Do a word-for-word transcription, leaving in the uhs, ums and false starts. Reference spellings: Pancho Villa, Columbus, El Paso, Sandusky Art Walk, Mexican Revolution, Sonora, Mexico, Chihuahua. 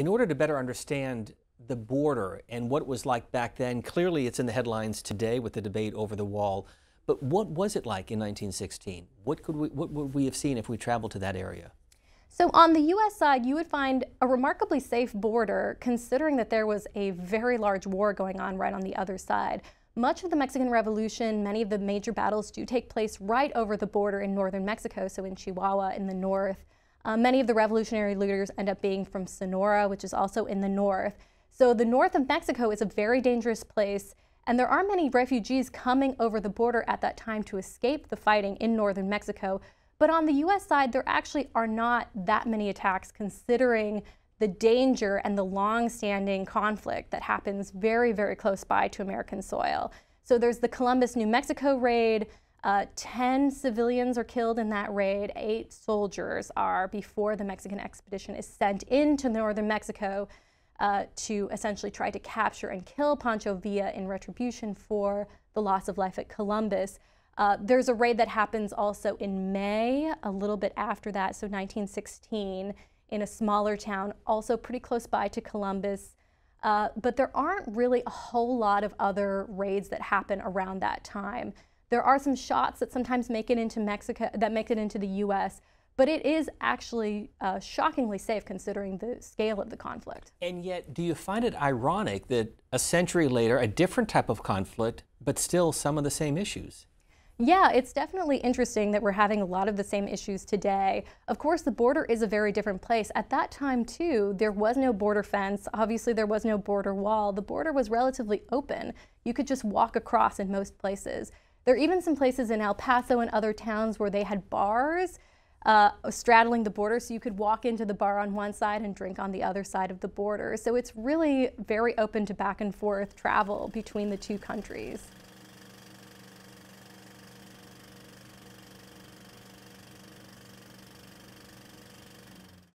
In order to better understand the border and what it was like back then, clearly it's in the headlines today with the debate over the wall, but what was it like in nineteen sixteen? What could we, what would we have seen if we traveled to that area? So on the U S side, you would find a remarkably safe border, considering that there was a very large war going on right on the other side. Much of the Mexican Revolution, many of the major battles do take place right over the border in northern Mexico, so in Chihuahua in the north. Uh, many of the revolutionary leaders end up being from Sonora, which is also in the north. So the north of Mexico is a very dangerous place, and there are many refugees coming over the border at that time to escape the fighting in northern Mexico. But on the U S side, there actually are not that many attacks, considering the danger and the long-standing conflict that happens very, very close by to American soil. So there's the Columbus, New Mexico raid. Uh, ten civilians are killed in that raid. Eight soldiers are before the Mexican expedition is sent into northern Mexico uh, to essentially try to capture and kill Pancho Villa in retribution for the loss of life at Columbus. Uh, there's a raid that happens also in May, a little bit after that, so nineteen sixteen, in a smaller town, also pretty close by to Columbus. Uh, but there aren't really a whole lot of other raids that happen around that time. There are some shots that sometimes make it into Mexico, that make it into the U S, but it is actually uh, shockingly safe considering the scale of the conflict. And yet, do you find it ironic that a century later, a different type of conflict, but still some of the same issues? Yeah, it's definitely interesting that we're having a lot of the same issues today. Of course, the border is a very different place. At that time, too, there was no border fence. Obviously, there was no border wall. The border was relatively open. You could just walk across in most places. There are even some places in El Paso and other towns where they had bars uh, straddling the border, so you could walk into the bar on one side and drink on the other side of the border. So it's really very open to back and forth travel between the two countries.